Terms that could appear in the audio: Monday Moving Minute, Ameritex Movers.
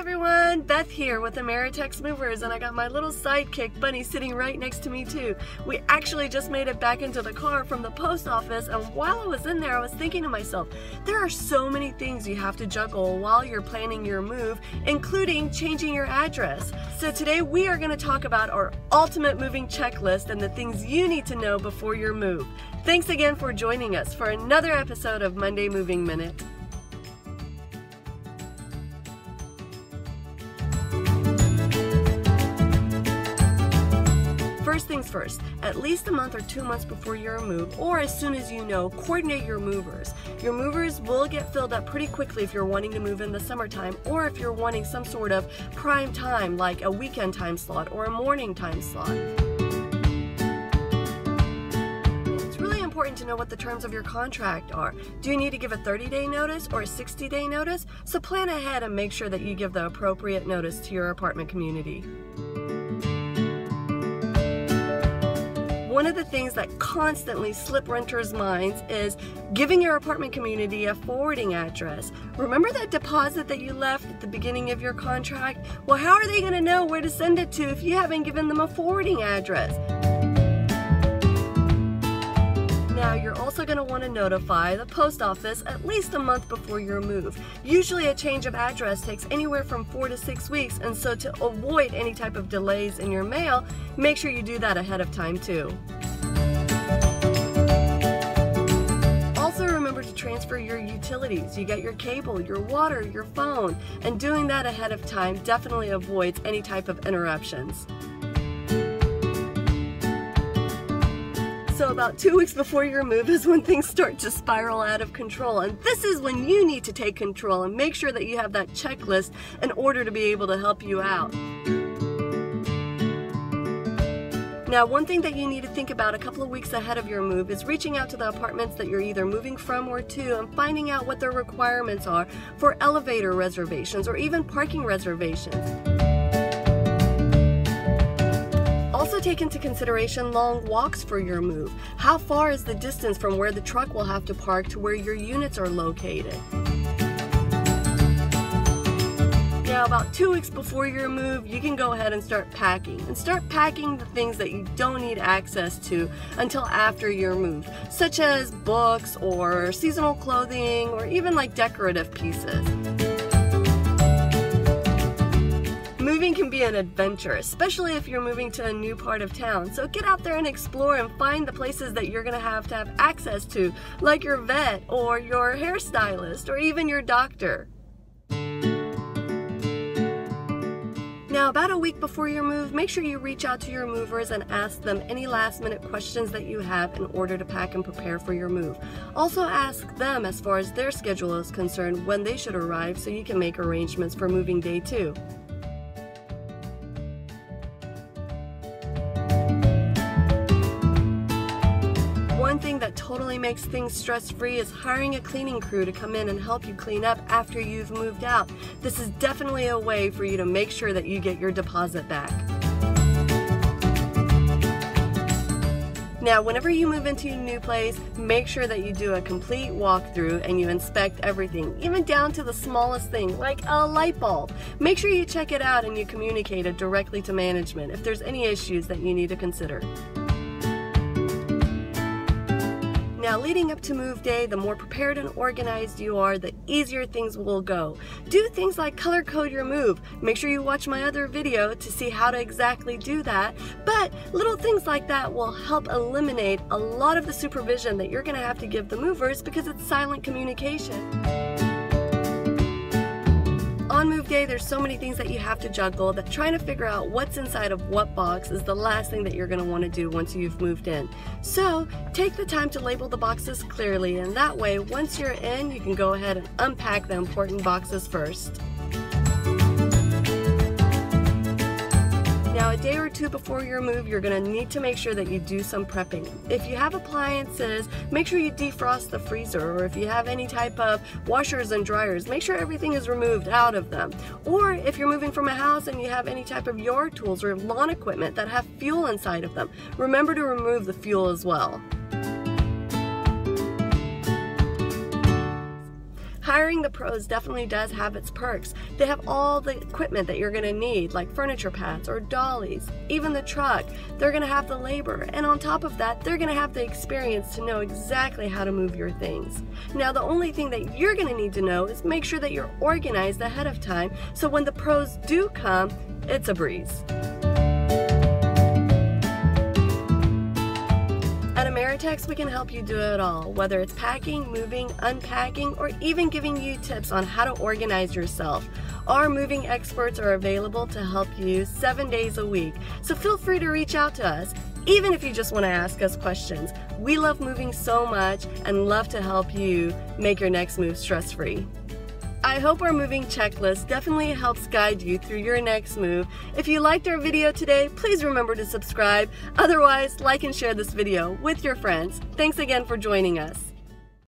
everyone, Beth here with Ameritex Movers, and I got my little sidekick Bunny sitting right next to me too. We actually just made it back into the car from the post office, and while I was in there I was thinking to myself, there are so many things you have to juggle while you're planning your move, including changing your address. So today we are going to talk about our ultimate moving checklist and the things you need to know before your move. Thanks again for joining us for another episode of Monday Moving Minute. First things first, at least a month or 2 months before your move, or as soon as you know, coordinate your movers. Your movers will get filled up pretty quickly if you're wanting to move in the summertime, or if you're wanting some sort of prime time, like a weekend time slot or a morning time slot. To know what the terms of your contract are. Do you need to give a 30-day notice or a 60-day notice? So plan ahead and make sure that you give the appropriate notice to your apartment community. One of the things that constantly slip renters' minds is giving your apartment community a forwarding address. Remember that deposit that you left at the beginning of your contract? Well, how are they going to know where to send it to if you haven't given them a forwarding address? Now, you're also going to want to notify the post office at least a month before your move. Usually a change of address takes anywhere from 4 to 6 weeks, and so to avoid any type of delays in your mail, make sure you do that ahead of time too. Also remember to transfer your utilities. You get your cable, your water, your phone, and doing that ahead of time definitely avoids any type of interruptions. So about 2 weeks before your move is when things start to spiral out of control, and this is when you need to take control and make sure that you have that checklist in order to be able to help you out. Now, one thing that you need to think about a couple of weeks ahead of your move is reaching out to the apartments that you're either moving from or to and finding out what their requirements are for elevator reservations or even parking reservations. Also take into consideration long walks for your move. How far is the distance from where the truck will have to park to where your units are located? Now, about 2 weeks before your move, you can go ahead and start packing the things that you don't need access to until after your move, such as books or seasonal clothing or even like decorative pieces. Moving can be an adventure, especially if you're moving to a new part of town. So get out there and explore and find the places that you're going to have access to, like your vet or your hairstylist or even your doctor. Now, about a week before your move, make sure you reach out to your movers and ask them any last minute questions that you have in order to pack and prepare for your move. Also ask them as far as their schedule is concerned when they should arrive so you can make arrangements for moving day two. One thing that totally makes things stress-free is hiring a cleaning crew to come in and help you clean up after you've moved out. This is definitely a way for you to make sure that you get your deposit back. Now, whenever you move into your new place, make sure that you do a complete walkthrough and you inspect everything, even down to the smallest thing, like a light bulb. Make sure you check it out and you communicate it directly to management if there's any issues that you need to consider. Now, leading up to move day, the more prepared and organized you are, the easier things will go. Do things like color code your move. Make sure you watch my other video to see how to exactly do that. But little things like that will help eliminate a lot of the supervision that you're going to have to give the movers because it's silent communication. On move day, there's so many things that you have to juggle that trying to figure out what's inside of what box is the last thing that you're going to want to do once you've moved in. So take the time to label the boxes clearly, and that way once you're in, you can go ahead and unpack the important boxes first. Now, a day or two before your move, you're going to need to make sure that you do some prepping. If you have appliances, make sure you defrost the freezer, or if you have any type of washers and dryers, make sure everything is removed out of them. Or if you're moving from a house and you have any type of yard tools or lawn equipment that have fuel inside of them, remember to remove the fuel as well. Hiring the pros definitely does have its perks. They have all the equipment that you're going to need, like furniture pads or dollies, even the truck. They're going to have the labor, and on top of that, they're going to have the experience to know exactly how to move your things. Now, the only thing that you're going to need to know is make sure that you're organized ahead of time, so when the pros do come, it's a breeze. At Ameritex, we can help you do it all, whether it's packing, moving, unpacking, or even giving you tips on how to organize yourself. Our moving experts are available to help you 7 days a week, so feel free to reach out to us, even if you just want to ask us questions. We love moving so much and love to help you make your next move stress-free. I hope our moving checklist definitely helps guide you through your next move. If you liked our video today, please remember to subscribe. Otherwise, like and share this video with your friends. Thanks again for joining us.